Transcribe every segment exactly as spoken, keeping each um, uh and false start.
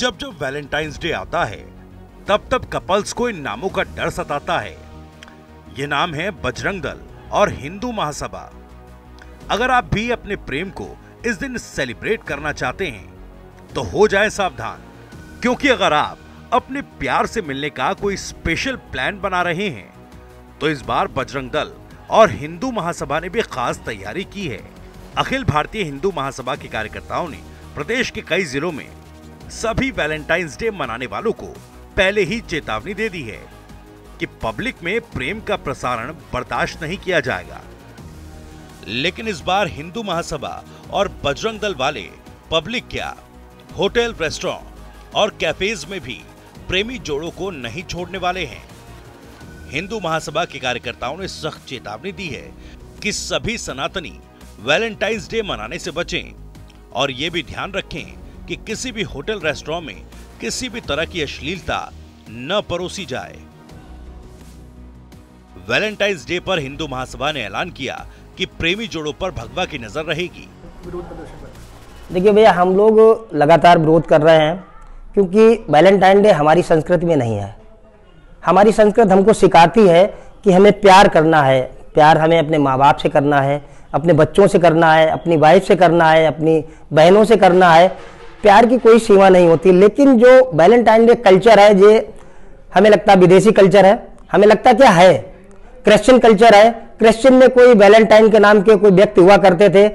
जब जब Valentine's day आता है तब तब कपल्स को इन नामों का डर सताता है। ये नाम है बजरंग दल और हिंदू महासभा। अगर आप भी अपने प्रेम को इस दिन सेलिब्रेट करना चाहते हैं तो हो जाएं सावधान, क्योंकि अगर आप अपने प्यार से मिलने का कोई स्पेशल प्लान बना रहे हैं तो इस बार बजरंग दल और हिंदू महासभा ने भी खास तैयारी की है। अखिल भारतीय हिंदू महासभा के कार्यकर्ताओं ने प्रदेश के कई जिलों में सभी वैलेंटाइंस डे मनाने वालों को पहले ही चेतावनी दे दी है कि पब्लिक में प्रेम का प्रसारण बर्दाश्त नहीं किया जाएगा। लेकिन इस बार हिंदू महासभा और बजरंग दल वाले पब्लिक क्या, होटल, रेस्टोरेंट और कैफेज में भी प्रेमी जोड़ों को नहीं छोड़ने वाले हैं। हिंदू महासभा के कार्यकर्ताओं ने सख्त चेतावनी दी है कि सभी सनातनी वैलेंटाइंस डे मनाने से बचें और ये भी ध्यान रखें कि किसी भी होटल, रेस्टोरेंट में किसी भी तरह की अश्लीलता न परोसी जाए। वैलेंटाइंस डे पर हिंदू महासभा ने ऐलान किया कि प्रेमी जोड़ों पर भगवा की नजर रहेगी। देखिए भैया, हम लोग लगातार विरोध कर रहे हैं क्योंकि वैलेंटाइन डे हमारी संस्कृति में नहीं है। हमारी संस्कृति हमको सिखाती है कि हमें प्यार करना है। प्यार हमें अपने माँ बाप से करना है, अपने बच्चों से करना है, अपनी वाइफ से करना है, अपनी बहनों से करना है। प्यार की कोई सीमा नहीं होती। लेकिन जो वैलेंटाइन डे कल्चर है, ये हमें लगता है विदेशी कल्चर है। हमें लगता क्या है, क्रिश्चियन कल्चर है। क्रिश्चियन में कोई वैलेंटाइन के नाम के कोई व्यक्ति हुआ करते थे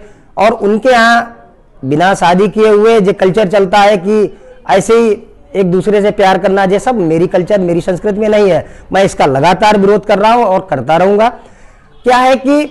और उनके यहाँ बिना शादी किए हुए जो कल्चर चलता है कि ऐसे ही एक दूसरे से प्यार करना, ये सब मेरी कल्चर, मेरी संस्कृति में नहीं है। मैं इसका लगातार विरोध कर रहा हूँ और करता रहूँगा। क्या है कि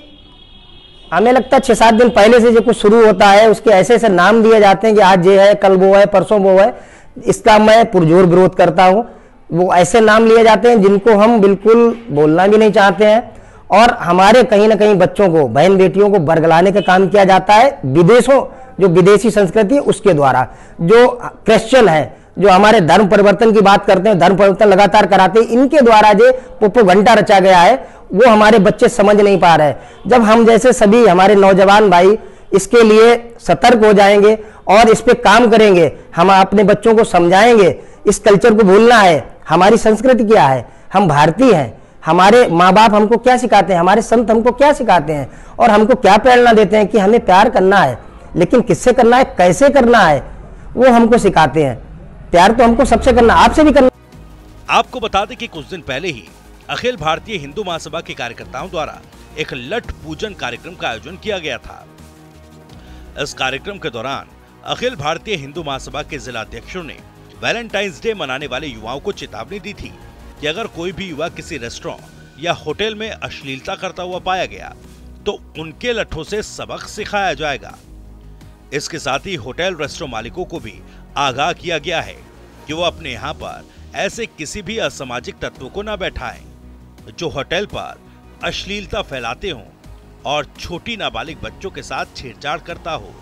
हमें लगता है छः सात दिन पहले से जो कुछ शुरू होता है उसके ऐसे ऐसे नाम दिए जाते हैं कि आज ये है, कल वो है, परसों वो है। इसका मैं पुरजोर विरोध करता हूँ। वो ऐसे नाम लिए जाते हैं जिनको हम बिल्कुल बोलना भी नहीं चाहते हैं और हमारे कहीं ना कहीं बच्चों को, बहन बेटियों को बरगलाने का काम किया जाता है विदेशों, जो विदेशी संस्कृति है उसके द्वारा। जो क्रिश्चियन है, जो हमारे धर्म परिवर्तन की बात करते हैं, धर्म परिवर्तन लगातार कराते हैं, इनके द्वारा ये प्रोपेगेंडा रचा गया है, वो हमारे बच्चे समझ नहीं पा रहे हैं। जब हम जैसे सभी हमारे नौजवान भाई इसके लिए सतर्क हो जाएंगे और इस पर काम करेंगे, हम अपने बच्चों को समझाएंगे, इस कल्चर को भूलना है। हमारी संस्कृति क्या है, हम भारतीय हैं, हमारे माँ बाप हमको क्या सिखाते हैं, हमारे संत हमको क्या सिखाते हैं और हमको क्या प्रेरणा देते हैं कि हमें प्यार करना है, लेकिन किससे करना है, कैसे करना है, वो हमको सिखाते हैं। प्यार तो हमको सबसे करना, आपसे भी करना। आपको बता दें कि कुछ दिन पहले ही अखिल भारतीय हिंदू महासभा के कार्यकर्ताओं द्वारा एक लठ पूजन कार्यक्रम का आयोजन किया गया था। इस कार्यक्रम के दौरान अखिल भारतीय हिंदू महासभा के जिलाध्यक्षों ने वैलेंटाइंस डे मनाने वाले युवाओं को चेतावनी दी थी कि अगर कोई भी युवा किसी रेस्टोरेंट या होटल में अश्लीलता करता हुआ पाया गया तो उनके लट्ठों से सबक सिखाया जाएगा। इसके साथ ही होटल, रेस्टोरेंट मालिकों को भी आगाह किया गया है कि वो अपने यहाँ पर ऐसे किसी भी असामाजिक तत्वों को न बैठाएं जो होटल पर अश्लीलता फैलाते हों और छोटी नाबालिग बच्चों के साथ छेड़छाड़ करता हो।